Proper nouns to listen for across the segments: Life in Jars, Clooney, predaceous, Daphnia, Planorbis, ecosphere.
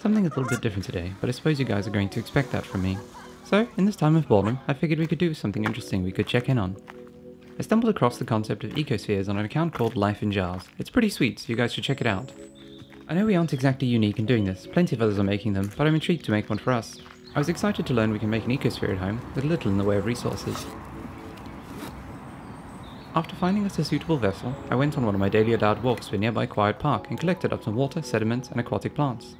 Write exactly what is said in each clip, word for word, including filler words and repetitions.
Something a little bit different today, but I suppose you guys are going to expect that from me. So, in this time of boredom, I figured we could do something interesting we could check in on. I stumbled across the concept of ecospheres on an account called Life in Jars. It's pretty sweet, so you guys should check it out. I know we aren't exactly unique in doing this, plenty of others are making them, but I'm intrigued to make one for us. I was excited to learn we can make an ecosphere at home, with little in the way of resources. After finding us a suitable vessel, I went on one of my daily allowed walks to a nearby quiet park and collected up some water, sediments, and aquatic plants.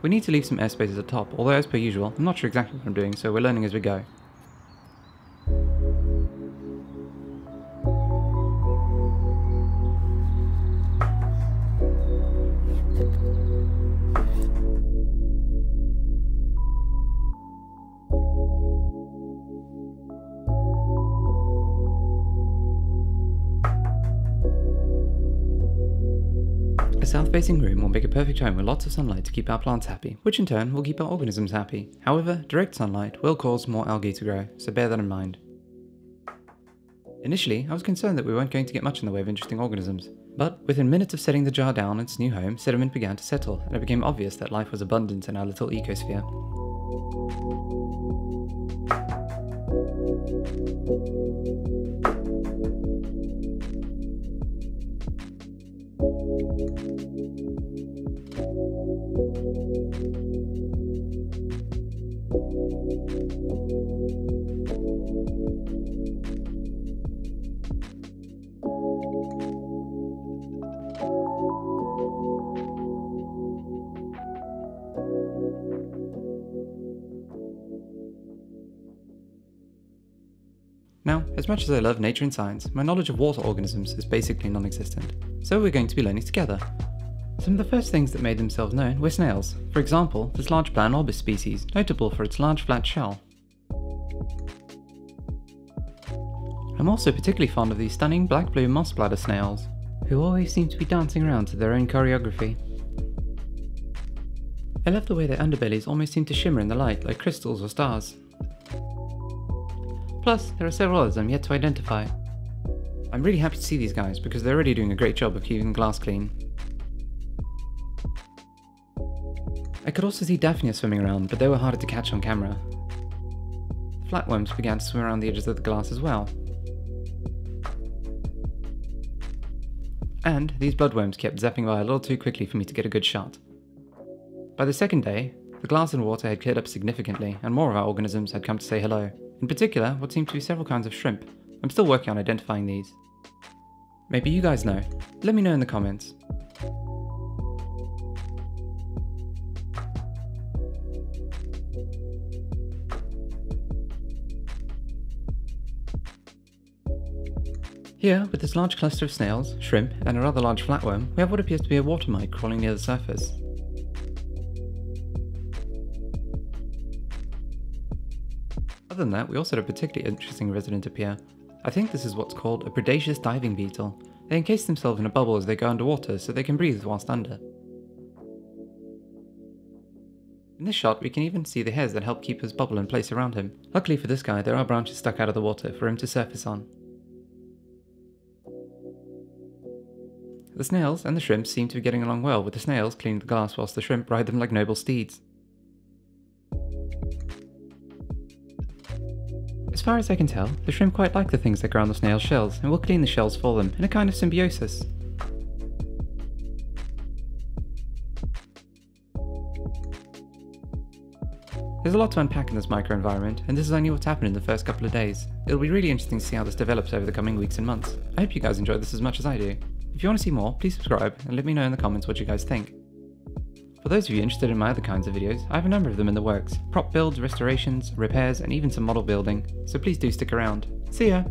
We need to leave some airspace at the top, although as per usual, I'm not sure exactly what I'm doing, so we're learning as we go. A south-facing room will make a perfect home with lots of sunlight to keep our plants happy, which in turn will keep our organisms happy. However, direct sunlight will cause more algae to grow, so bear that in mind. Initially, I was concerned that we weren't going to get much in the way of interesting organisms, but within minutes of setting the jar down in its new home, sediment began to settle, and it became obvious that life was abundant in our little ecosphere. Now, as much as I love nature and science, my knowledge of water organisms is basically non-existent, so we're going to be learning together. Some of the first things that made themselves known were snails, for example, this large Planorbis species, notable for its large flat shell. I'm also particularly fond of these stunning black-blue moss bladder snails, who always seem to be dancing around to their own choreography. I love the way their underbellies almost seem to shimmer in the light like crystals or stars. Plus, there are several others I'm yet to identify. I'm really happy to see these guys because they're already doing a great job of keeping the glass clean. I could also see Daphnia swimming around, but they were harder to catch on camera. Flatworms began to swim around the edges of the glass as well. And these bloodworms kept zapping by a little too quickly for me to get a good shot. By the second day, the glass and water had cleared up significantly, and more of our organisms had come to say hello. In particular, what seemed to be several kinds of shrimp. I'm still working on identifying these. Maybe you guys know. Let me know in the comments. Here, with this large cluster of snails, shrimp, and a rather large flatworm, we have what appears to be a water mite crawling near the surface. Other than that, we also had a particularly interesting resident appear. I think this is what's called a predaceous diving beetle. They encase themselves in a bubble as they go underwater so they can breathe whilst under. In this shot, we can even see the hairs that help keep his bubble in place around him. Luckily for this guy, there are branches stuck out of the water for him to surface on. The snails and the shrimps seem to be getting along well, with the snails cleaning the glass whilst the shrimp ride them like noble steeds. As far as I can tell, the shrimp quite like the things that grow on the snail shells and will clean the shells for them in a kind of symbiosis. There's a lot to unpack in this microenvironment, and this is only what's happened in the first couple of days. It'll be really interesting to see how this develops over the coming weeks and months. I hope you guys enjoy this as much as I do. If you want to see more, please subscribe and let me know in the comments what you guys think. For those of you interested in my other kinds of videos, I have a number of them in the works. Prop builds, restorations, repairs, and even some model building, so please do stick around. See ya!